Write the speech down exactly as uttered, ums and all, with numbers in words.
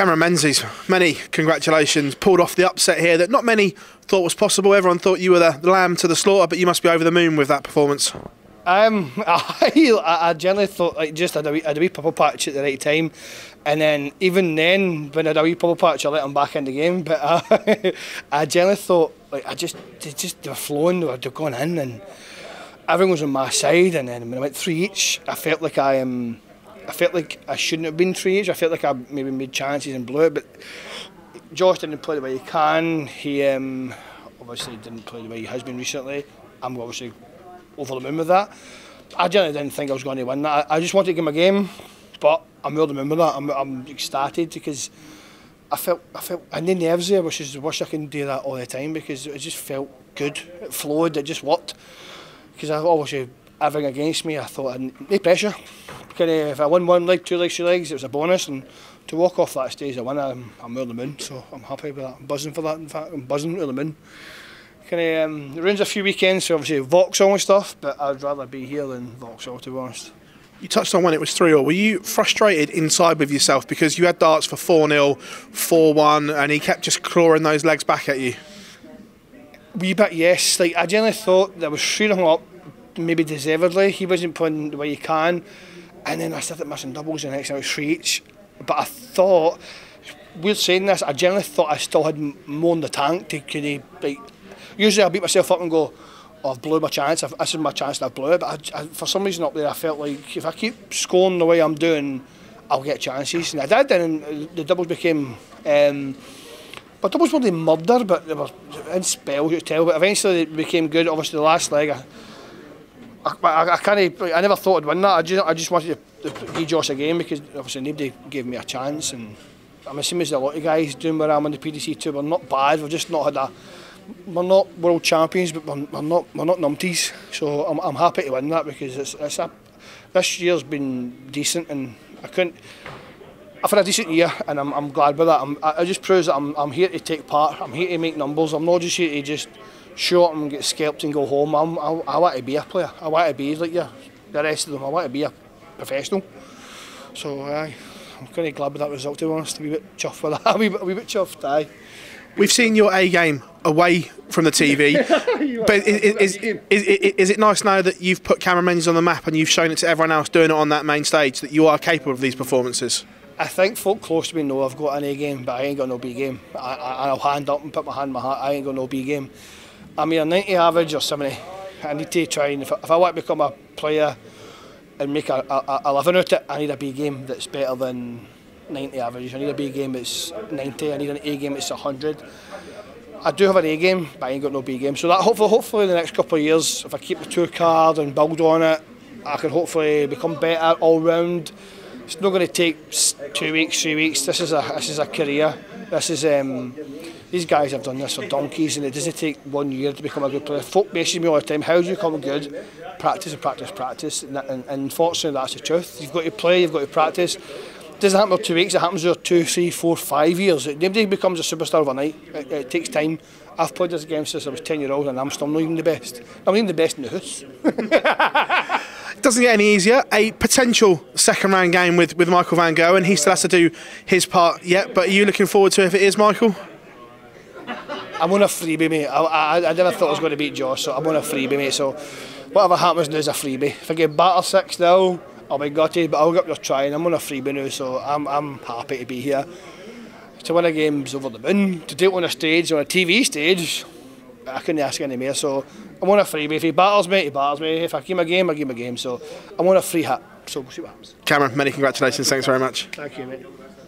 Cameron Menzies, many congratulations. Pulled off the upset here that not many thought was possible. Everyone thought you were the lamb to the slaughter, but you must be over the moon with that performance. Um, I, I generally thought like just had a, wee, had a wee purple patch at the right time, and then even then when I had a wee purple patch I let them back in the game, but I, I generally thought like I just they just they were flowing, they were going in and everyone was on my side, and then when I went three each I felt like I um, I felt like I shouldn't have been three each. I felt like I maybe made chances and blew it, but Josh didn't play the way he can. He um, obviously didn't play the way he has been recently. I'm obviously over the moon with that. I generally didn't think I was going to win that. I, I just wanted to give my game, but I'm over the moon with that. I'm, I'm ecstatic because I felt, I felt, and the nerves there, which is, I wish I can do that all the time because it just felt good. It flowed, it just worked. Because I obviously, everything against me, I thought, no pressure. Kind of, if I won one leg, two legs, three legs, it was a bonus. And to walk off that stage, I won, I'm, I'm over the moon. So I'm happy with that. I'm buzzing for that, in fact. I'm buzzing over the moon. Kinda, um, it ruins a few weekends, so obviously Vauxhall and stuff, but I'd rather be here than Vauxhall, to be honest. You touched on when it was three all. Were you frustrated inside with yourself because you had darts for four nil, four one, and he kept just clawing those legs back at you? Wee bit, yes. Like, I generally thought there was three nil up, maybe deservedly. He wasn't playing the way he can, and then I started missing doubles, and the next time it was three each. But I thought, weird saying this, I generally thought I still had more in the tank to kind of, like, usually I beat myself up and go, oh, I've blew my chance, I've, this is my chance and I've blew it, but I, I, for some reason up there I felt like if I keep scoring the way I'm doing, I'll get chances, and I did then, and the doubles became, um, but doubles weren't murder, but they were in spells, you could tell, but eventually they became good. Obviously the last leg, I, I, I, I can't, I never thought I'd win that. I just, I just wanted to, to give Josh a game because obviously nobody gave me a chance, and I'm assuming there's a lot of guys doing where I'm on the P D C tour, we're not bad, we've just not had a, we're not world champions, but we're, we're not we're not numpties. So I'm I'm happy to win that because it's it's a, this year's been decent, and I couldn't. I've had a decent year, and I'm I'm glad with that. I'm, I, it just proves that I'm I'm here to take part. I'm here to make numbers. I'm not just here to just short and get scalped and go home. I'm I, I want to be a player. I want to be like you, the rest of them. I want to be a professional. So aye, I'm kind of glad with that result. To be honest, a wee bit chuffed with that. A wee bit a wee bit chuffed. Aye. We've seen your A game away from the T V, but is, is, is, is, is it nice now that you've put Cameron Menzies on the map and you've shown it to everyone else doing it on that main stage that you are capable of these performances? I think folk close to me know I've got an A game, but I ain't got no B game. I, I, I'll hand up and put my hand in my hat. I ain't got no B game. I'm either ninety average or seventy. I need to try and if I, if I want to become a player and make a, a, a living out of it, I need a B game that's better than ninety average. I need a B game that's ninety, I need an A game that's one hundred. I do have an A game, but I ain't got no B game. So that hopefully, hopefully in the next couple of years, if I keep the tour card and build on it, I can hopefully become better all round. It's not going to take two weeks, three weeks. This is a this is a career. This is um, these guys have done this for donkeys, and it doesn't take one year to become a good player. Folk message me all the time, how do you become good? Practice and practice, practice. And, and, and unfortunately, that's the truth. You've got to play, you've got to practice. It doesn't happen over two weeks, it happens over two, three, four, five years. Nobody becomes a superstar overnight, it, it takes time. I've played this game since I was ten year old and I'm still not even the best. I'm even the best in the house. It doesn't get any easier. A potential second round game with, with Michael Van Gogh, and he still has to do his part yet, but are you looking forward to it if it is Michael? I'm on a freebie, mate. I, I, I never thought I was going to beat Josh, so I'm on a freebie, mate. So whatever happens now is a freebie. If I get battle six now, I'll be gutted, but I'll get up there trying. I'm on a freebie now, so I'm, I'm happy to be here. To win a game's over the moon. To do it on a stage, on a T V stage, I couldn't ask any more. So I'm on a freebie. If he battles me, he battles me. If I give him a game, I give him a game. So I'm on a free hat. So we'll see what happens. Cameron, many congratulations. Thanks very much. Thank you, mate.